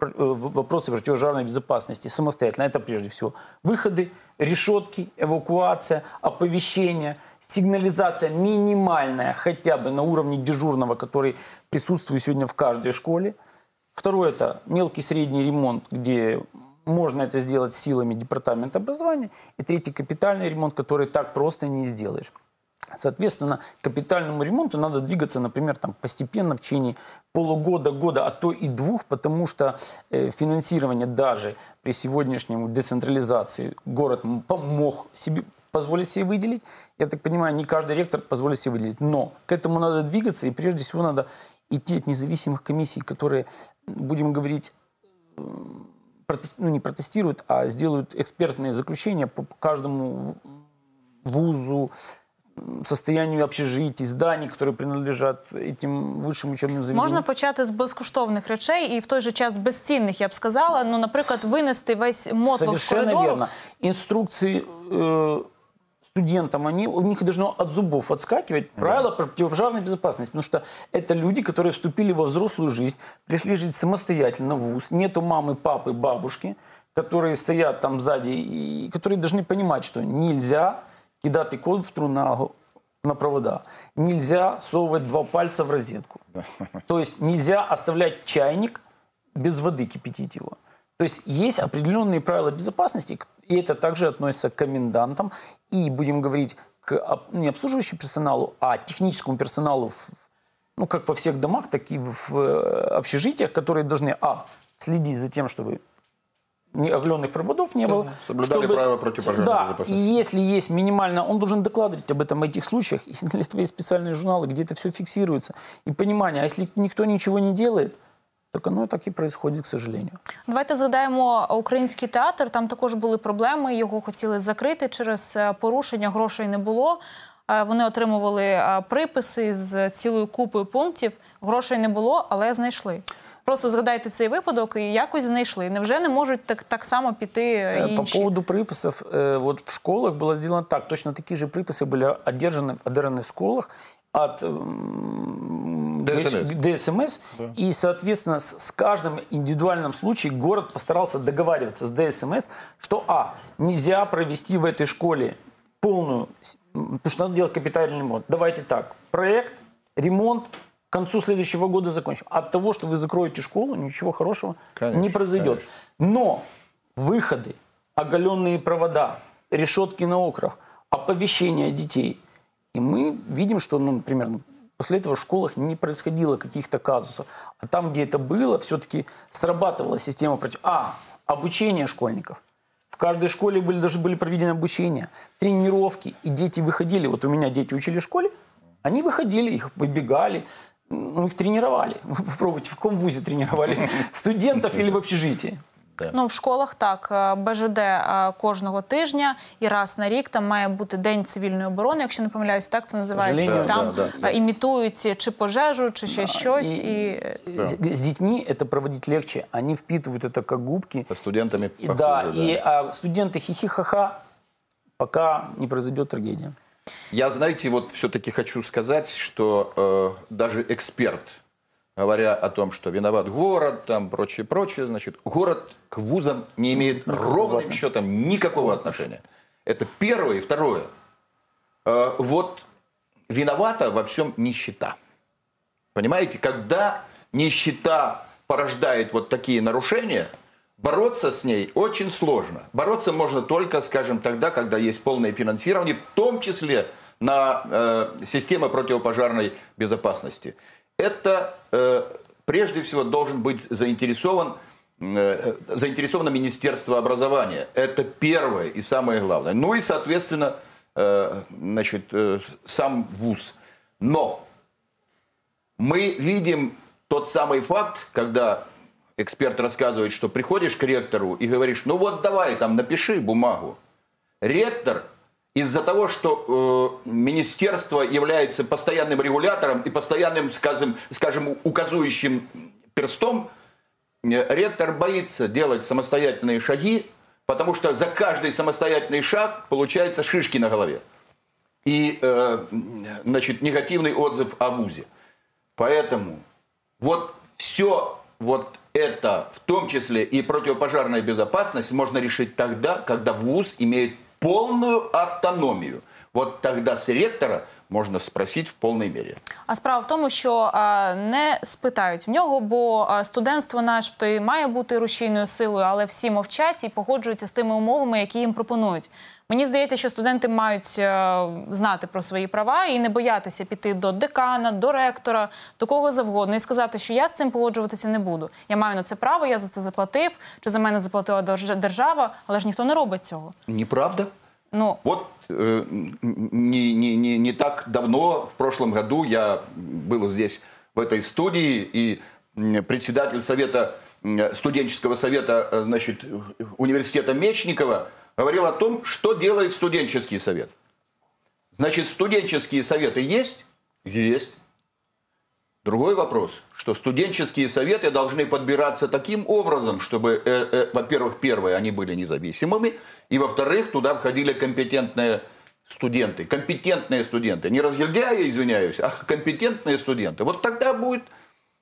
вопросы противопожарной безопасности самостоятельно. Это прежде всего выходы, решетки, эвакуация, оповещение, сигнализация минимальная, хотя бы на уровне дежурного, который присутствует сегодня в каждой школе. Второе – это мелкий средний ремонт, где можно это сделать силами департамента образования. И третий – капитальный ремонт, который так просто не сделаешь. Соответственно, к капитальному ремонту надо двигаться, например, там, постепенно в течение полугода, года, а то и двух, потому что э, финансирование даже при сегодняшнем децентрализации город помог себе, позволить себе выделить. Я так понимаю, не каждый ректор позволит себе выделить. Но к этому надо двигаться, и прежде всего надо идти от независимых комиссий, которые, будем говорить, протест... ну, не протестируют, а сделают экспертные заключения по каждому вузу, состоянию общежитий, зданий, которые принадлежат этим высшим учебным заведениям. Можна почати з безкоштовних речей і в той же час безцінних, я б сказала. Ну, наприклад, винести весь мотлох з коридору. Совершенно верно. Инструкции э, студентам, они, у них должно от зубов отскакивать правила да. противопожарной безопасности, потому что это люди, которые вступили во взрослую жизнь, пришли жить самостоятельно в вуз, нету мамы, папы, бабушки, которые стоят там сзади, и которые должны понимать, что нельзя кидать ковдру на, на провода. Нельзя совать два пальца в розетку. То есть нельзя оставлять чайник без воды, кипятить его. То есть есть определенные правила безопасности, и это также относится к комендантам, и, будем говорить, к не обслуживающему персоналу, а техническому персоналу, в, ну, как во всех домах, так и в, в общежитиях, которые должны, а, следить за тем, чтобы оголенных проводов не было. Соблюдали чтобы... правила противопожарной да. безопасности. И если есть минимально, он должен докладывать об этом, этих случаях. И для этого есть специальные журналы, где это все фиксируется. И понимание, а если никто ничего не делает, так оно так и происходит, к сожалению. Давайте згадаємо український театр. Там також були проблеми, його хотіли закрити через порушення, грошей не було. Вони отримували приписи з цілою купою пунктів. Грошей не було, але знайшли. Просто згадайте цей випадок і якось знайшли. Невже не можуть так, так само піти інші? По поводу приписів, вот в школах було зроблено так. Точно такі ж приписи були одержані в школах от ДСМС. Да. И, соответственно, с каждым индивидуальным случаем город постарался договариваться с ДСМС, что, а, нельзя провести в этой школе полную, потому что надо делать капитальный ремонт. Давайте так, проект, ремонт, к концу следующего года закончим. От того, что вы закроете школу, ничего хорошего конечно, не произойдет. Конечно. Но выходы, оголенные провода, решетки на окнах, оповещение детей. И мы видим, что, ну, например, после этого в школах не происходило каких-то казусов. А там, где это было, все-таки срабатывала система против... А, обучение школьников. В каждой школе были, даже были проведены обучения, тренировки. И дети выходили. Вот у меня дети учили в школе. Они выходили, их выбегали. Ну, их тренировали. Вы попробуйте, в каком вузе тренировали? Студентов или в общежитии? Да. Ну, в школах так. БЖД кожного тижня і раз на рік там має бути День цивільної оборони, якщо не помиляюсь, так це називається. Да, там да, да. імітують чи пожежу, чи ще да. щось. І... Да. З дітьми це проводити легше. Вони впитують це як губки. Со студентами похоже, да. да. І а студенти хі-хі-ха-ха, пока не произойде трагедія. Я, знаете, вот все-таки хочу сказать, что э, даже эксперт, говоря о том, что виноват город, там прочее, прочее, значит, город к вузам не имеет ровным счетом никакого отношения. Это первое. И второе. Э, вот виновата во всем нищета. Понимаете, когда нищета порождает вот такие нарушения, бороться с ней очень сложно. Бороться можно только, скажем, тогда, когда есть полное финансирование, в том числе на э, систему противопожарной безопасности. Это э, прежде всего должен быть заинтересован, э, заинтересовано Министерство образования. Это первое и самое главное. Ну и, соответственно, э, значит, э, сам вуз. Но мы видим тот самый факт, когда эксперт рассказывает, что приходишь к ректору и говоришь, ну вот давай там напиши бумагу. Ректор из-за того, что э, министерство является постоянным регулятором и постоянным, скажем, скажем указующим перстом, э, ректор боится делать самостоятельные шаги, потому что за каждый самостоятельный шаг получается шишки на голове. И э, значит, негативный отзыв о вузе. Поэтому вот все вот это, в том числе и противопожарная безопасность, можно решить тогда, когда вуз имеет полную автономию. Вот тогда с ректора можна спросити в повній мірі. А справа в тому, що не спитають в нього, бо студентство начебто і має бути рушійною силою, але всі мовчать і погоджуються з тими умовами, які їм пропонують. Мені здається, що студенти мають знати про свої права і не боятися піти до декана, до ректора, до кого завгодно і сказати, що я з цим погоджуватися не буду. Я маю на це право, я за це заплатив, чи за мене заплатила держава, але ж ніхто не робить цього. Неправда. Ну. Вот э, не, не, не, не так давно, в прошлом году, я был здесь, в этой студии, и председатель совета, студенческого совета, значит, университета Мечникова говорил о том, что делает студенческий совет. Значит, студенческие советы есть? Есть. Другой вопрос, что студенческие советы должны подбираться таким образом, чтобы, э, э, во-первых, первое, они были независимыми, и, во-вторых, туда входили компетентные студенты. Компетентные студенты. Не разгильдяи, извиняюсь, а компетентные студенты. Вот тогда будет,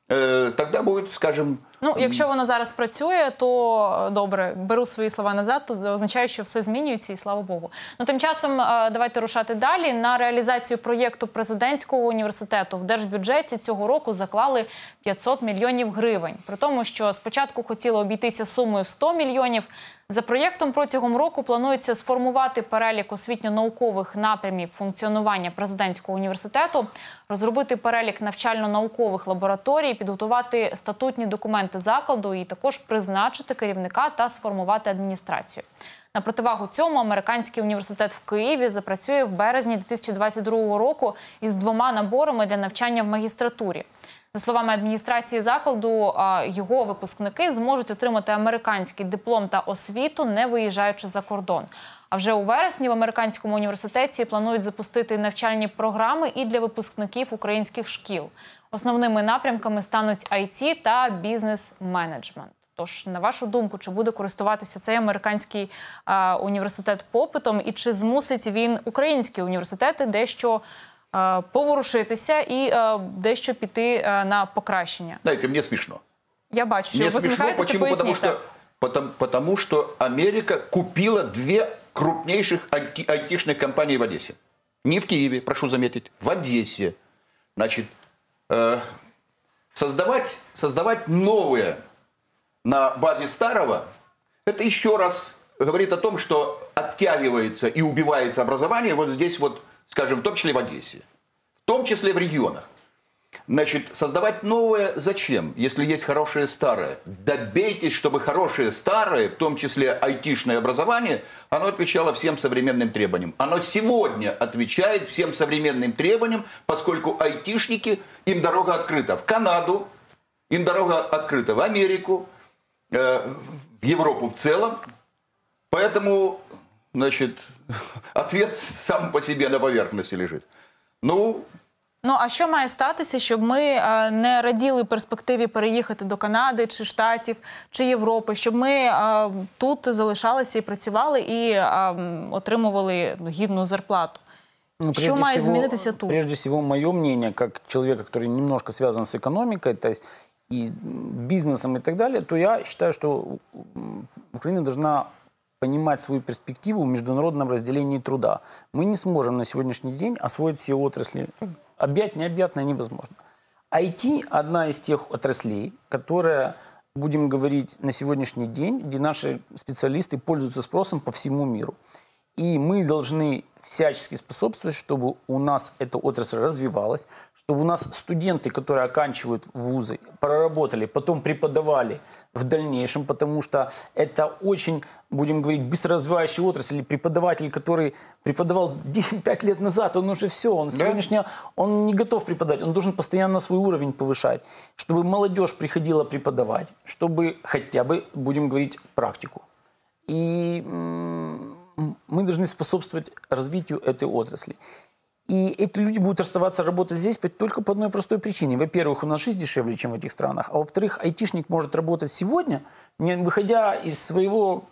э, тогда будет, скажем... Ну, якщо воно зараз працює, то добре, беру свої слова назад, то означає, що все змінюється і слава Богу. Ну, тим часом, давайте рушати далі. На реалізацію проєкту президентського університету в держбюджеті цього року заклали п'ятсот мільйонів гривень. При тому, що спочатку хотіли обійтися сумою в сто мільйонів. За проєктом протягом року планується сформувати перелік освітньо-наукових напрямів функціонування президентського університету, розробити перелік навчально-наукових лабораторій, підготувати статутні документи закладу і також призначити керівника та сформувати адміністрацію. На противагу цьому Американський університет в Києві запрацює в березні дві тисячі двадцять другого року із двома наборами для навчання в магістратурі. За словами адміністрації закладу, його випускники зможуть отримати американський диплом та освіту, не виїжджаючи за кордон. А вже у вересні в Американському університеті планують запустити навчальні програми і для випускників українських шкіл. Основними напрямками стануть ай ті та бізнес-менеджмент. Тож, на вашу думку, чи буде користуватися цей американський а, університет попитом і чи змусить він українські університети дещо а, поворушитися і а, дещо піти а, на покращення? Знаєте, мені смішно. Я бачу, що мені ви сміхаєтеся, поясніть. Тому що Америка купила дві крупніших ай ті-шних компаній в Одесі. Не в Києві, прошу заметити, в Одесі. Значить, создавать, создавать новое на базе старого, это еще раз говорит о том, что оттягивается и убивается образование вот здесь вот, скажем, в том числе в Одессе, в том числе в регионах. Значит, создавать новое зачем, если есть хорошее старое? Добейтесь, чтобы хорошее старое, в том числе айтишное образование, оно отвечало всем современным требованиям. Оно сегодня отвечает всем современным требованиям, поскольку айтишники, им дорога открыта в Канаду, им дорога открыта в Америку, э, в Европу в целом. Поэтому, значит, ответ сам по себе на поверхности лежит. Ну... Ну, а що має статися, щоб ми е, не раділи перспективі переїхати до Канади, чи Штатів, чи Європи, щоб ми е, тут залишалися і працювали, і е, отримували гідну зарплату? Ну, що має всего, змінитися тут? Прежде всего, моє мнение, як чоловіка, який немножко зв'язаний з економікою, то есть, і бізнесом і так далі, то я вважаю, що Україна должна понимать свою перспективу в международном разделении труда. Мы не сможем на сегодняшний день освоить все отрасли. Объять необъятное невозможно. ай ти – одна из тех отраслей, которая, будем говорить, на сегодняшний день, где наши специалисты пользуются спросом по всему миру. И мы должны всячески способствовать, чтобы у нас эта отрасль развивалась, чтобы у нас студенты, которые оканчивают вузы, проработали, потом преподавали в дальнейшем, потому что это очень, будем говорить, быстро развивающая отрасль. Или преподаватель, который преподавал пять лет назад, он уже все, он сегодняшний, он не готов преподавать, он должен постоянно свой уровень повышать, чтобы молодежь приходила преподавать, чтобы хотя бы, будем говорить, практику. И мы должны способствовать развитию этой отрасли. И эти люди будут оставаться работать здесь только по одной простой причине. Во-первых, у нас жизнь дешевле, чем в этих странах. А во-вторых, айтишник может работать сегодня, не выходя из своего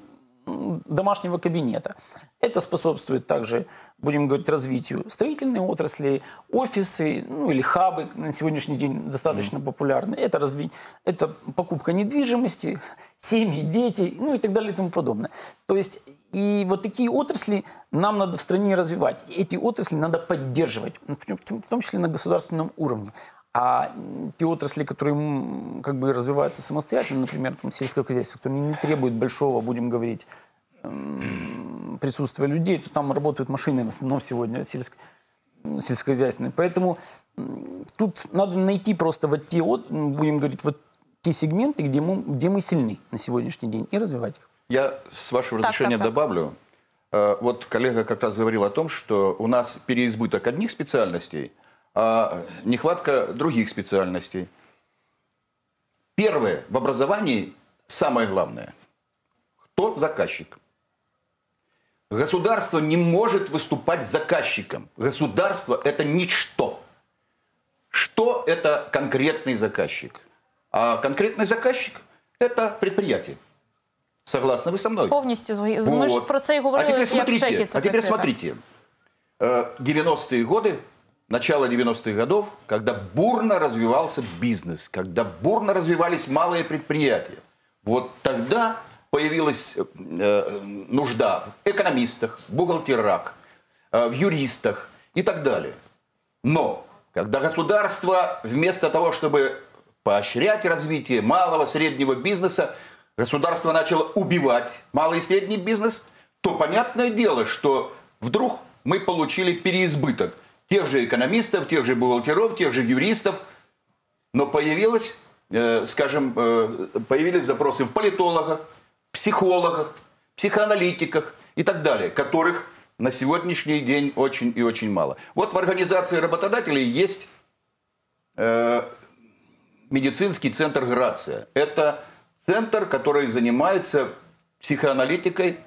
домашнего кабинета. Это способствует также, будем говорить, развитию строительной отрасли, офисы, ну, или хабы на сегодняшний день достаточно mm. популярны. Это, разви... это покупка недвижимости, семьи, дети, ну и так далее и тому подобное. То есть и вот такие отрасли нам надо в стране развивать. Эти отрасли надо поддерживать, в том числе на государственном уровне. А те отрасли, которые как бы развиваются самостоятельно, например, там, сельское хозяйство, которое не требует большого, будем говорить, присутствия людей, то там работают машины в основном сегодня сельско- сельскохозяйственные. Поэтому тут надо найти просто вот те, вот, будем говорить, вот те сегменты, где мы, где мы сильны на сегодняшний день, и развивать их. Я, с вашего разрешения, так, так, так. добавлю. Вот коллега как раз говорил о том, что у нас переизбыток одних специальностей, а нехватка других специальностей. Первое, в образовании самое главное. Кто заказчик? Государство не может выступать заказчиком. Государство – это ничто. Что это конкретный заказчик? А конкретный заказчик – это предприятие. Согласны вы со мной? Полностью. Вот. Мы же про это и говорили, а теперь смотрите, как в Чехии. А теперь смотрите. девяностые годы. Начало девяностых годов, когда бурно развивался бизнес, когда бурно развивались малые предприятия. Вот тогда появилась э, нужда в экономистах, бухгалтерах, э, в юристах и так далее. Но когда государство вместо того, чтобы поощрять развитие малого и среднего бизнеса, государство начало убивать малый и средний бизнес, то понятное дело, что вдруг мы получили переизбыток тех же экономистов, тех же бухгалтеров, тех же юристов. Но появилось, э, скажем, э, появились запросы в политологах, психологах, психоаналитиках и так далее, которых на сегодняшний день очень и очень мало. Вот в организации работодателей есть э, медицинский центр «Грация». Это центр, который занимается психоаналитикой,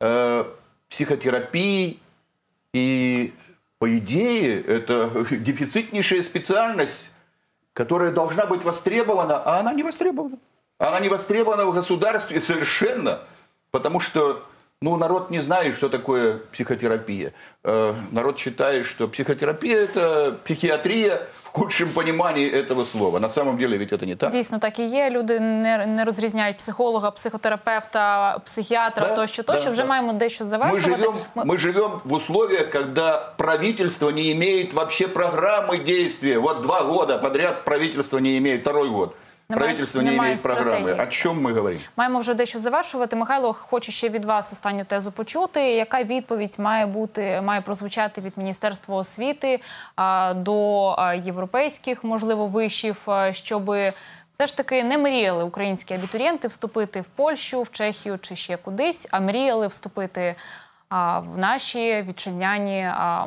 э, психотерапией и... По идее, это дефицитнейшая специальность, которая должна быть востребована, а она не востребована. Она не востребована в государстве совершенно, потому что ну, народ не знает, что такое психотерапия. Э, народ считает, что психотерапия – это психиатрия в худшем понимании этого слова. На самом деле ведь это не так. Дійсно, так і є. Люди не, не розрізняють психолога, психотерапевта, психіатра, да, тощо, тощо. Да, Вже да. маємо дещо завершувати. Ми живем, ми... мы живем в условиях, когда правительство не имеет вообще программы действия. Вот два года подряд правительство не имеет, второй год. Правительство не має програми. О чому ми говоримо? Маємо вже дещо завершувати. Михайло, хочу ще від вас останню тезу почути. Яка відповідь має бути, має прозвучати від Міністерства освіти а, до а, європейських, можливо, вишів, щоб все ж таки не мріяли українські абітурієнти вступити в Польщу, в Чехію чи ще кудись, а мріяли вступити а, в наші вітчизняні а,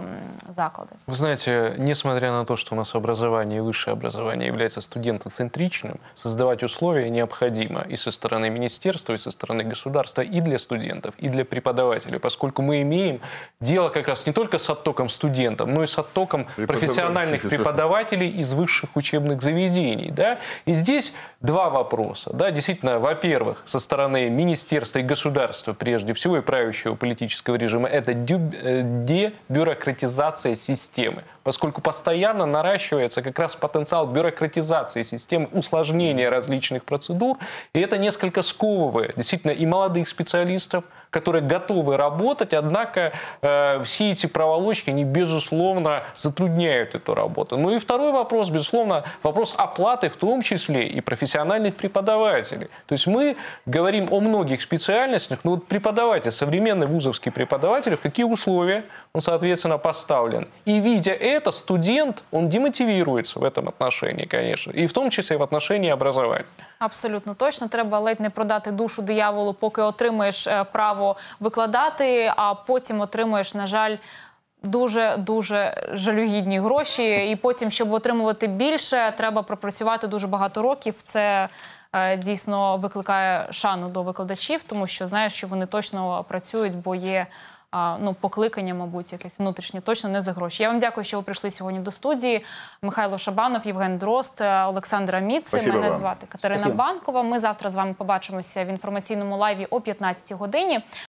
заклади? Вы знаете, несмотря на то, что у нас образование и высшее образование является студентоцентричным, создавать условия необходимо и со стороны министерства, и со стороны государства, и для студентов, и для преподавателей, поскольку мы имеем дело как раз не только с оттоком студентов, но и с оттоком профессиональных преподавателей из высших учебных заведений. Да? И здесь два вопроса. Да? Действительно, во-первых, со стороны министерства и государства, прежде всего, и правящего политического режима, это дебюрократизация системы, поскольку постоянно наращивается как раз потенциал бюрократизации системы, усложнения различных процедур, и это несколько сковывает действительно и молодых специалистов, которые готовы работать, однако э, все эти проволочки, они, безусловно, затрудняют эту работу. Ну и второй вопрос, безусловно, вопрос оплаты, в том числе и профессиональных преподавателей. То есть мы говорим о многих специальностях, но вот преподаватель, современный вузовский преподаватель, в какие условия он, соответственно, поставлен. И видя это, студент, он демотивируется в этом отношении, конечно, и в том числе и в отношении образования. Абсолютно точно. Треба ледь не продати душу дияволу, поки отримаєш право викладати, а потім отримаєш, на жаль, дуже-дуже жалюгідні гроші. І потім, щоб отримувати більше, треба пропрацювати дуже багато років. Це дійсно викликає шану до викладачів, тому що знаєш, що вони точно працюють, бо є ну, покликання, мабуть, якесь внутрішнє, точно не за гроші. Я вам дякую, що ви прийшли сьогодні до студії. Михайло Шабанов, Євген Дрозд, Олександр Аміци. Спасибо Мене вам. звати Катерина Спасибо. Банкова. Ми завтра з вами побачимося в інформаційному лайві о п'ятнадцятій годині.